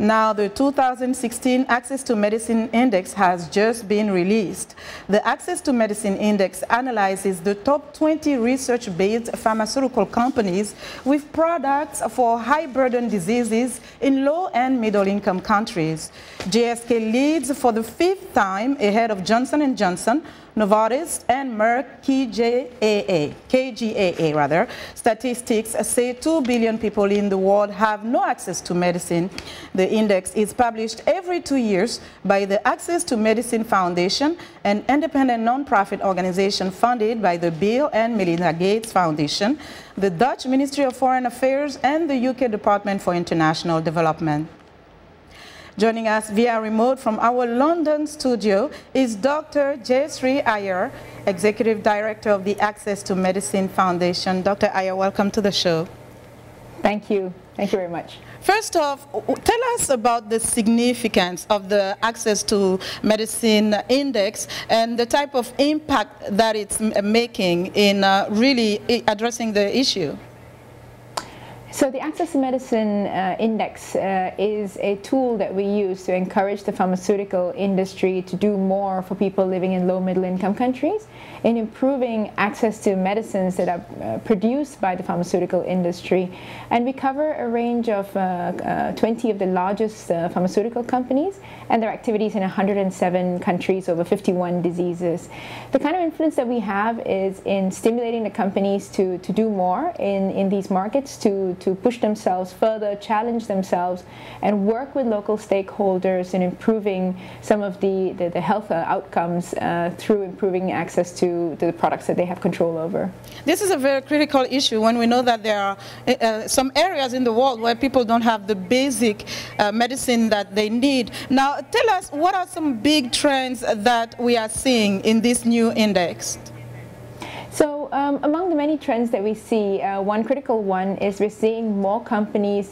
Now, the 2016 Access to Medicine Index has just been released. The Access to Medicine Index analyzes the top 20 research-based pharmaceutical companies with products for high-burden diseases in low- and middle-income countries. GSK leads for the 5th time ahead of Johnson & Johnson, Novartis, and Merck KGAA. Statistics say 2 billion people in the world have no access to medicine. The index is published every 2 years by the Access to Medicine Foundation, an independent nonprofit organization funded by the Bill and Melinda Gates Foundation, the Dutch Ministry of Foreign Affairs, and the UK Department for International Development. Joining us via remote from our London studio is Dr. Jayasree Iyer, Executive Director of the Access to Medicine Foundation. Dr. Iyer, welcome to the show. Thank you. Thank you very much. First off, tell us about the significance of the Access to Medicine Index and the type of impact that it's making in really addressing the issue. So the Access to Medicine Index is a tool that we use to encourage the pharmaceutical industry to do more for people living in low- and middle-income countries in improving access to medicines that are produced by the pharmaceutical industry. And we cover a range of 20 of the largest pharmaceutical companies and their activities in 107 countries over 51 diseases. The kind of influence that we have is in stimulating the companies to do more in these markets, to push themselves further, challenge themselves, and work with local stakeholders in improving some of the health outcomes through improving access to the products that they have control over. This is a very critical issue when we know that there are some areas in the world where people don't have the basic medicine that they need. Now, tell us, what are some big trends that we are seeing in this new index? So among the many trends that we see, one critical one is we're seeing more companies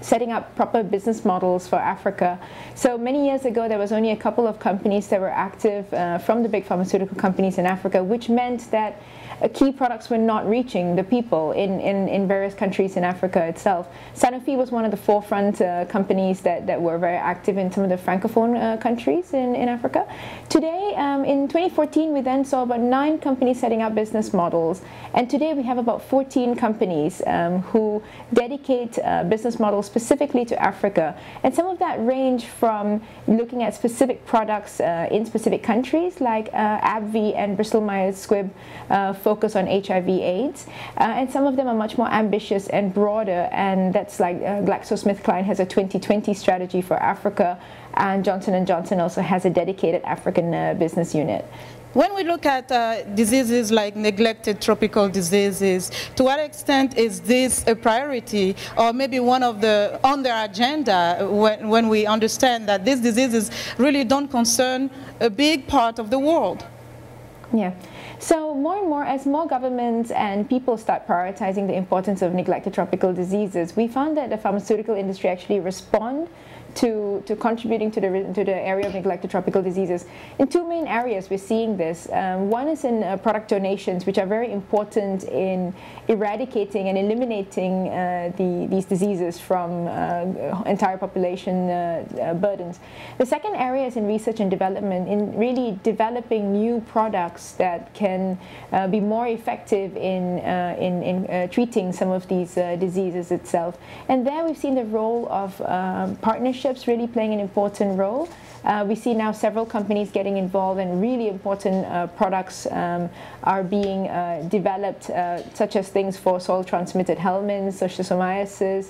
setting up proper business models for Africa. So many years ago, there was only a couple of companies that were active from the big pharmaceutical companies in Africa, which meant that key products were not reaching the people in various countries in Africa itself. Sanofi was one of the forefront companies that were very active in some of the francophone countries in Africa. Today, in 2014, we then saw about 9 companies setting up business models, and today we have about 14 companies who dedicate business models specifically to Africa. And some of that range from looking at specific products in specific countries, like AbbVie and Bristol Myers Squibb focus on HIV/AIDS, and some of them are much more ambitious and broader, and that's like GlaxoSmithKline has a 2020 strategy for Africa, and Johnson & Johnson also has a dedicated African business unit. When we look at diseases like neglected tropical diseases, to what extent is this a priority, or maybe one of the on their agenda when we understand that these diseases really don't concern a big part of the world? Yeah. So more and more, as more governments and people start prioritizing the importance of neglected tropical diseases, we found that the pharmaceutical industry actually respond to contributing to the area of neglected tropical diseases. In 2 main areas we're seeing this. One is in product donations, which are very important in eradicating and eliminating these diseases from entire population burdens. The second area is in research and development, in really developing new products that can be more effective in treating some of these diseases itself. And there we've seen the role of partnerships really playing an important role. We see now several companies getting involved, and really important products are being developed, such as things for soil-transmitted helminths, schistosomiasis,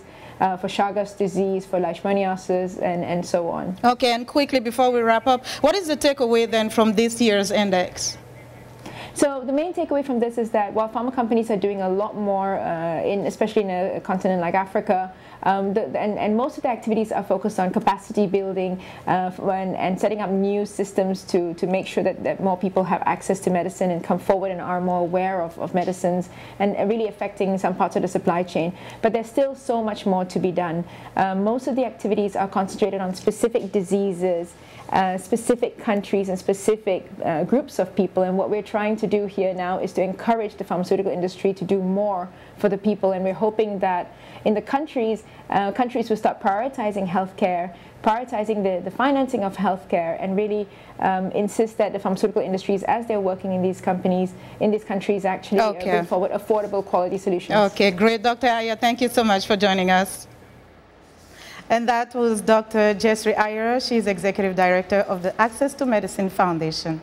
for Chagas disease, for leishmaniasis, and so on. Okay, and quickly before we wrap up, what is the takeaway then from this year's index? So the main takeaway from this is that while pharma companies are doing a lot more, especially in a continent like Africa, and most of the activities are focused on capacity building and setting up new systems to make sure that more people have access to medicine and come forward and are more aware of medicines, and really affecting some parts of the supply chain. But there's still so much more to be done. Most of the activities are concentrated on specific diseases, specific countries, and specific groups of people. And what we're trying to do here now is to encourage the pharmaceutical industry to do more for the people. And we're hoping that in the countries Countries will start prioritizing healthcare, prioritizing the financing of healthcare, and really insist that the pharmaceutical industries, as they're working in these companies, in these countries, actually bring forward affordable, quality solutions. Okay, great, Dr. Iyer. Thank you so much for joining us. And that was Dr. Jayasree Iyer. She's Executive Director of the Access to Medicine Foundation.